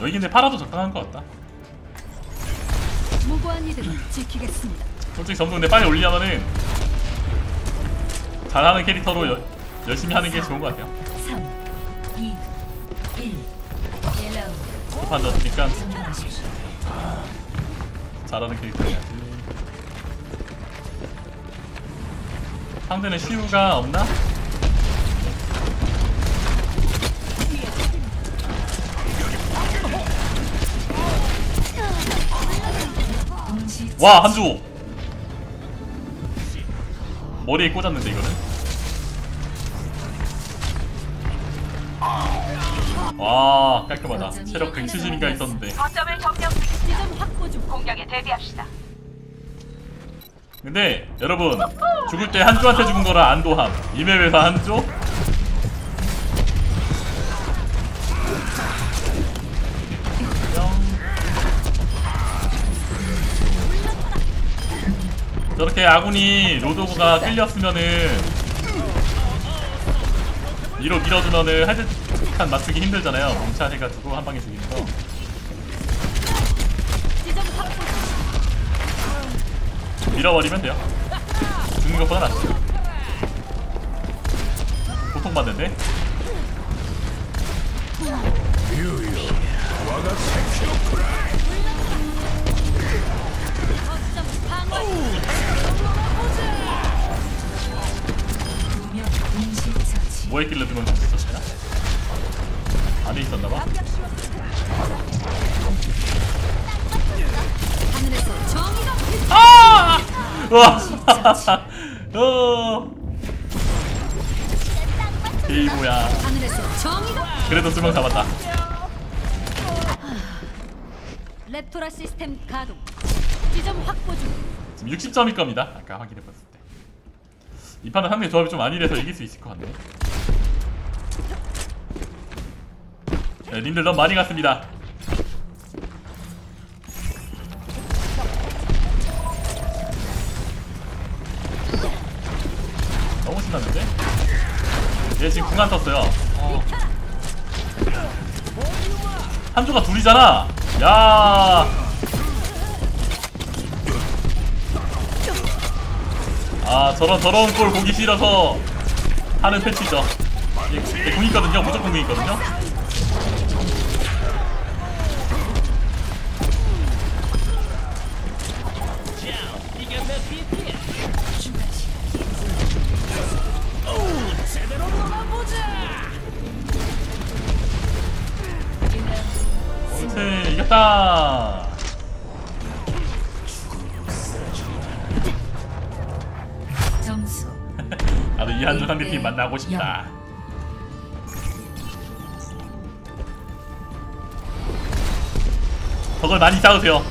여기 근데 파라도 적당한 것 같다. 무고한 이들을 지키겠습니다. 솔직히 점수 근데 빨리 올리려면은 잘하는 캐릭터로 열심히 하는 게 좋은 것 같아요. 3, 2, 1. 급한 졌으니까 잘하는 캐릭터 해야지. 상대는 시우가 없나? 와, 한조! 머리에 꽂았는데, 이거는? 와, 깔끔하다. 체력 170인가 있었는데. 근데, 여러분, 죽을 때 한조한테 죽은 거라 안도함. 이 맵에서 한조? 저렇게 아군이 로드오브가 끌렸으면은 위로 밀어주면은 헤드샷 맞추기 힘들잖아요. 뭉샷 해가지고 한 방에 죽이는 거. 밀어버리면 돼요. 죽는 것보다 낫죠. 고통받는데? 뭐 했길래 두 명 잡혔었나? 안에 있었나봐? 아! 으아! 이모야. 그래도 두 명 잡았다. 랩토라 시스템 가동. 지점 확보 중. 지금 60점일 겁니다. 아까 확인해봤을 때. 이 판은 상대 조합이 좀 아니래서 이길 수 있을 것 같네. 네, 님들 너무 많이 갔습니다. 너무 신났는데? 얘 지금 궁 안 떴어요. 한조가 둘이잖아. 야, 아, 저런 더러운 꼴 보기 싫어서 하는 패치죠. 얘 궁 있거든요. 무조건 궁 있거든요. 오케이, 이겼다. 나도 이 한조 상대팀 만나고 싶다. 덕을 많이 쌓으세요.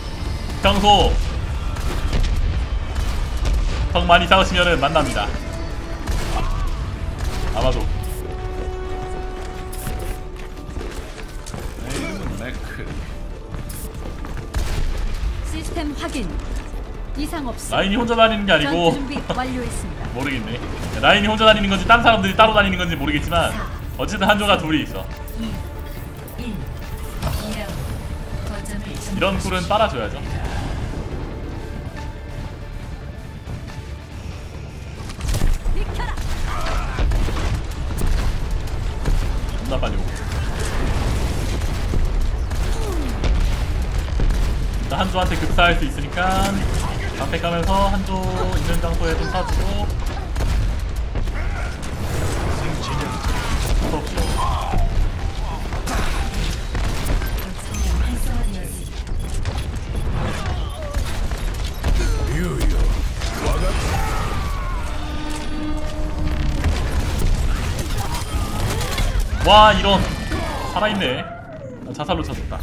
평소 덕 많이 쌓으시면은 만납니다. 아마도. 내 이름은 맥크리. 시스템 확인. 이상 없어. 라인이 혼자 다니는 게 아니고 모르겠네. 라인이 혼자 다니는 건지 딴 사람들이 따로 다니는 건지 모르겠지만 어쨌든 한조가 둘이 있어. 이런 꿀은 빨아줘야죠. 존나 빨리 오고. 일단 한조한테 급사할 수 있으니까 앞에 가면서 한조 있는 장소에 좀 사주고. 와, 이런. 살아있네. 나 자살로 쳤었다.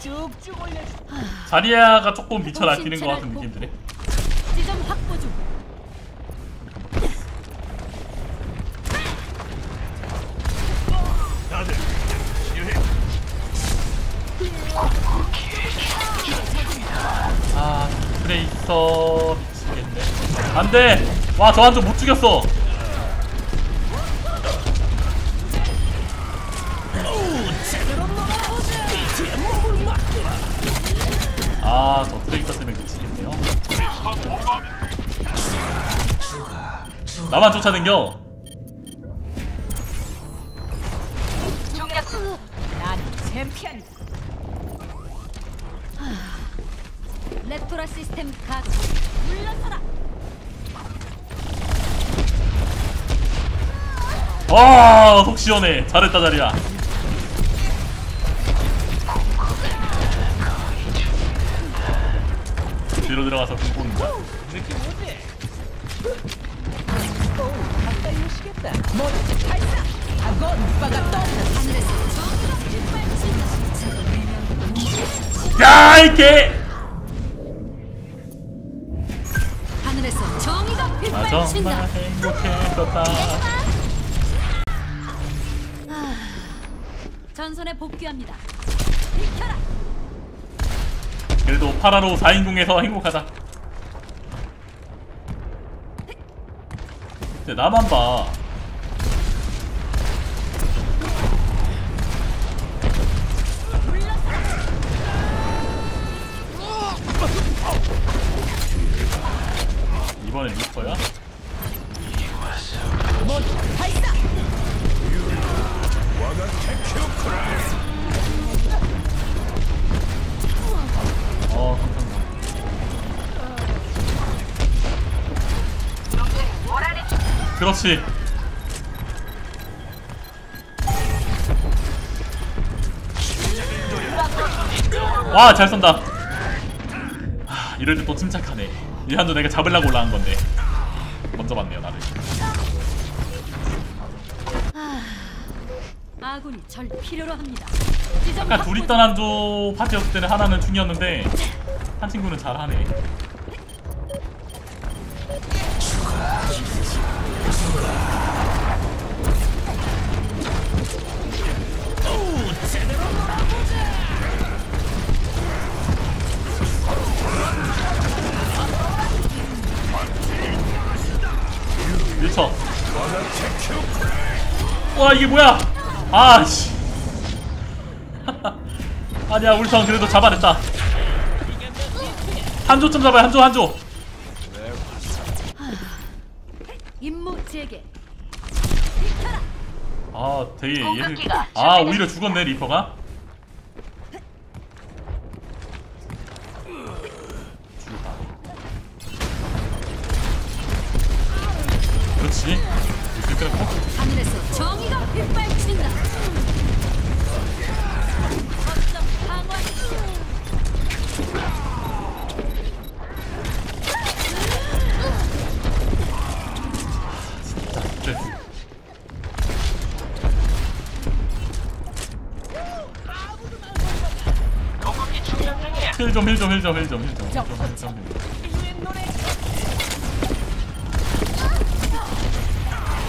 쭉쭉 올려주. 자리야가 조금 미쳐 날뛰는 것 같은 느낌들이. 지점 확보 중. 다들 유해. 아, 트레이서 미치겠네. 안돼. 와, 저 한쪽 못 죽였어. 아, 저 드레이터 때문에 미치겠네요. 나만 쫓아댕겨. 난 챔피언. 렉토라 시스템 가동. 물러서라. 와, 속 시원해. 잘했다, 자리야. 뒤로 들어가서 공포입니다. 야, 이게 하늘에서 정의가 빛발친다. 전선에 복귀합니다. 비켜라. 그래도 파라로 4인궁에서 행복하다. 근데 나만 봐. 이번엔 리퍼야? 그렇지. 와, 잘 쏜다. 하, 이럴 때 또 침착하네. 이 한도 내가 잡으려고 올라간 건데 먼저 봤네요, 나를. 아군이 절 필요로 합니다. 아까 둘이 떠난 조 파티였을 때는 하나는 중이었는데 한 친구는 잘하네. 밀쳐. 와, 이게 뭐야? 아씨. 아니야, 우리 턴 그래도 잡아냈다. 한조 좀 잡아요. 한조, 한조. 임무지에게. 아, 되게 얘를. 아, 오히려 죽었네, 리퍼가. 그렇지. 하늘에서 정의가 빛발친다. 거점 방어. 진짜 됐어. 힐 좀, 힐 좀, 힐 좀, 힐 좀, 힐 좀, 힐 좀.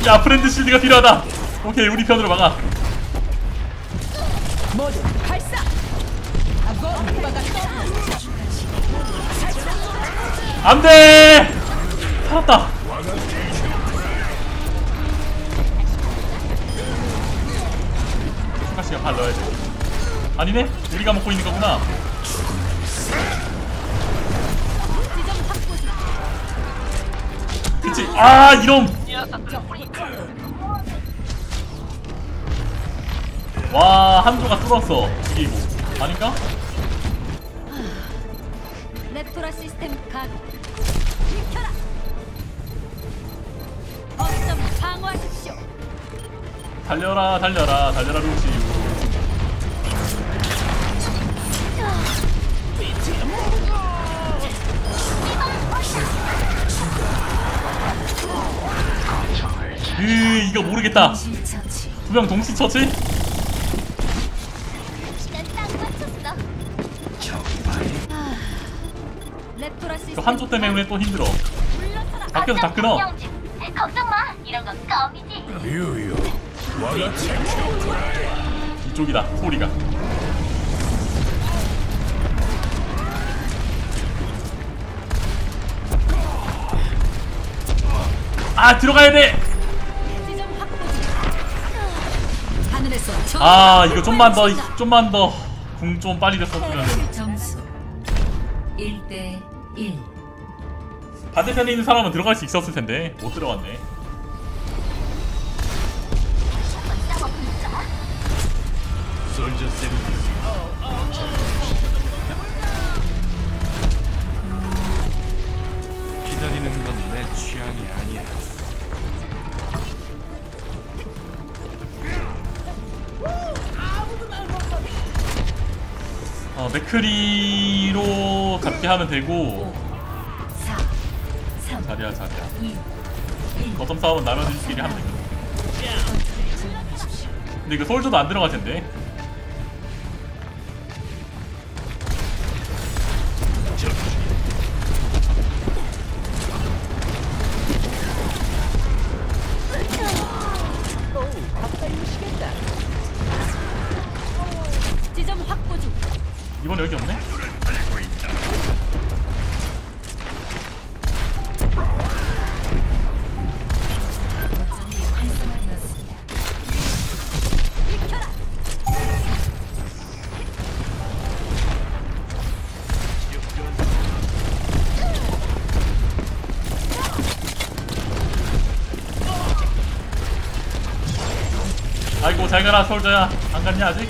야, 프렌드 실드가 필요하다. 오케이, 우리 편으로 막아. 안돼. 살았다. 카시가 발 넣어야지. 아니네, 우리가 먹고 있는 거구나. 그치. 아, 이놈. 와, 한조가 뚫었어. 이기고. 아닌가? 레토라 시스템 각. 비켜라. 어쩜 방어하십시오. 달려라, 달려라, 달려라, 루시우. 이거 모르겠다. 두 명 동시 처치? 이거 한쪽 때문에 또 힘들어. 바뀌어서 다 끊어. 걱정마, 이런 건 껌이지. 이쪽이다, 소리가. 아, 들어가야 돼. 아, 이거 좀만 더, 좀만 더. 궁 좀 빨리 됐었으면. 반대편에 있는 사람은 들어갈 수 있었을 텐데 못 들어갔네. 기다리는 건 내 취향이 아니야. 맥크리로 잡게 하면 되고. 자리야. 거점 싸움은 나눠주시기리 하면 되고. 근데 이거 솔저도 안 들어갈 텐데. 이번에 여기 없네? 아이고 잘 가라 솔저야. 안 갔냐 아직?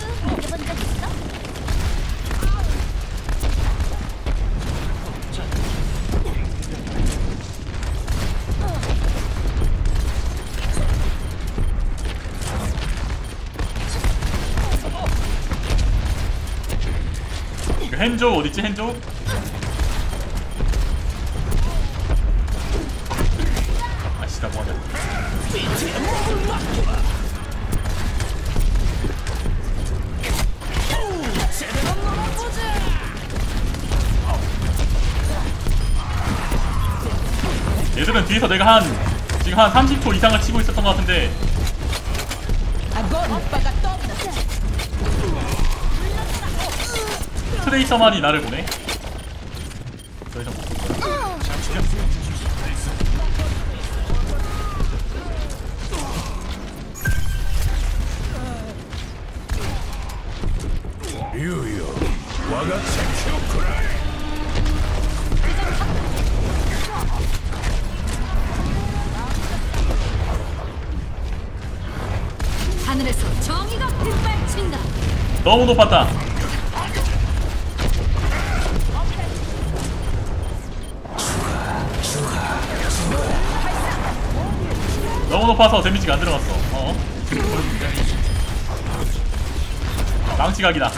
헨조 어딨지? 헨조? 아씨 나 뭐하냐. 얘들은 뒤에서 내가 지금 한 30초 이상을 치고 있었던 것 같은데 트레이서만이 나를 보네. 하늘에서 정의가 빛발친다. 너무 높았다. 너무 높아서 데미지가 안 들어갔어. 망치각이다.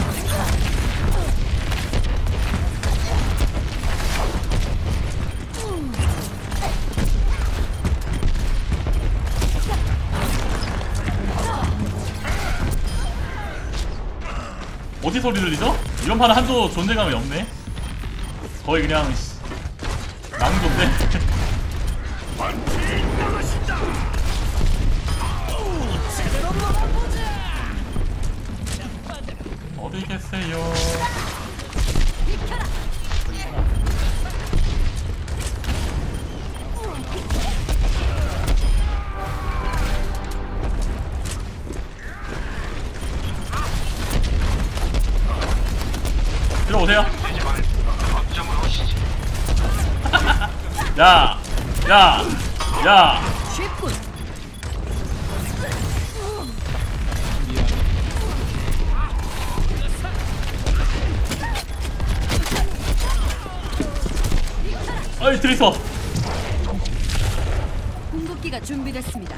어디 소리 들리죠? 이런 판은 한도 존재감이 없네. 거의 그냥 낭조인데. 어디 계세요? 들어오세요. 야. 아이 트레이서. 공격기가 준비됐습니다.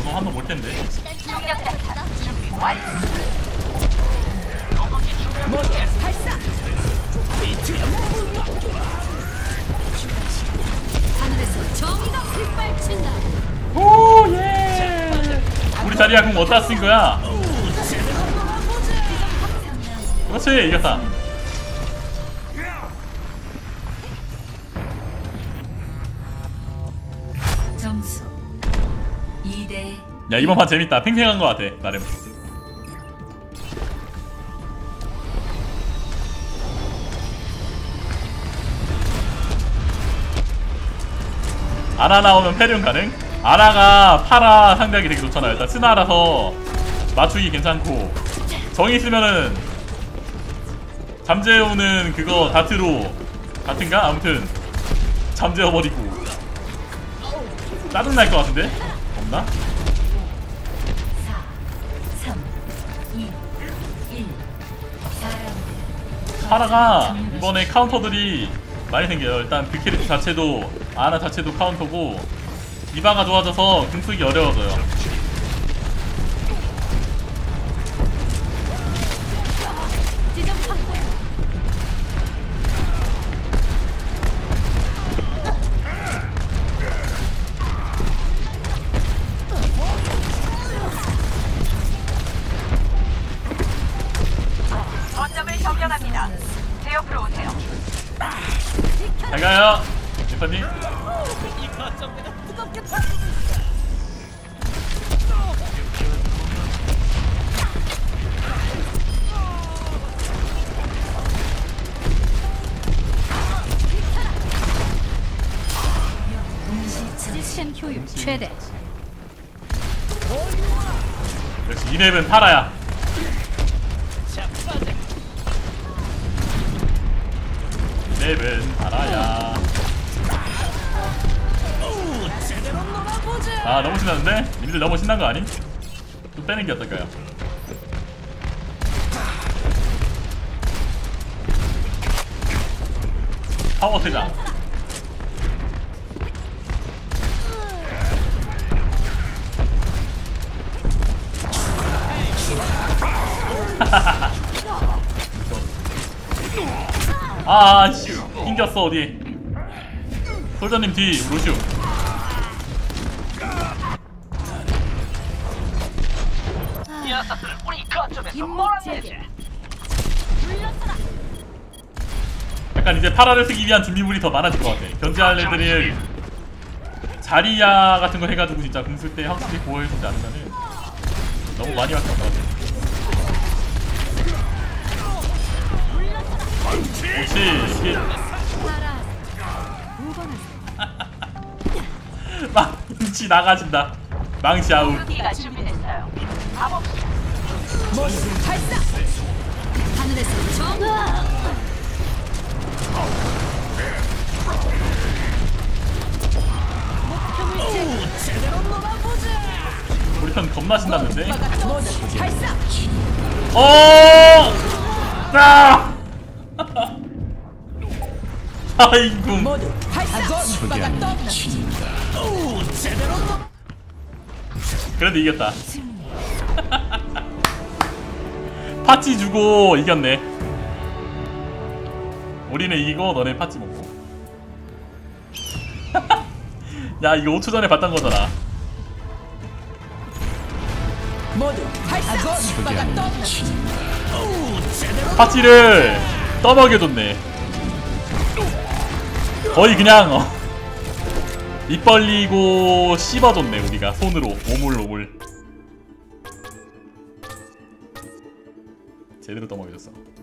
이거 한번 볼 텐데. 하늘에서 정의가 빛발친다. 오 예. 우리 자리야 그럼 어디다 쓴 거야? 그렇지 이겼다. 점수 2대. 야 이번 판 재밌다. 팽팽한 거 같아 나름. 아나 나오면 패륜 가능? 아나가 파라 상대하기 되게 좋잖아요. 일단 스나라서 맞추기 괜찮고 정이 있으면은 잠재우는 그거 다트로 같은가? 아무튼 잠재워버리고. 짜증날 것 같은데? 없나? 파라가 이번에 카운터들이 많이 생겨요. 일단 그 캐릭터 자체도 아나 자체도 카운터고, 디바가 좋아져서 금 쓰기 어려워져요. 잘가요 리퍼님. 미션 효율 최대. 역시 이 맵은 파라야. 맵은 알아야. 아, 너무 신났는데? 님들 너무 신난 거 아니? 좀 빼는 게 어떨까요? 파워 퇴장. 아, 씨. 낑겼어, 어디. 솔저님 뒤, 루슈. 약간 이제 파라를 쓰기 위한 준비물이 더 많아질 것 같아. 견제할 애들을 자리야 같은 거 해가지고 진짜 공 쓸 때 확실히 보호해주지 않으면은 너무 많이 왔던 것 같아. 오케이. 망치 나가진다. 망치 아웃. 우리 편 겁나 신났는데. 어! 아! 아이고. 그래도 이겼다. 파치 주고 이겼네. 우리는 이기고 너네 파치 먹고. 야, 이거 5초 전에 봤던 거잖아. 파치를 떠먹여줬네. 거의 그냥 입 벌리고 씹어줬네. 우리가 손으로 오물오물 제대로 떠먹여줬어.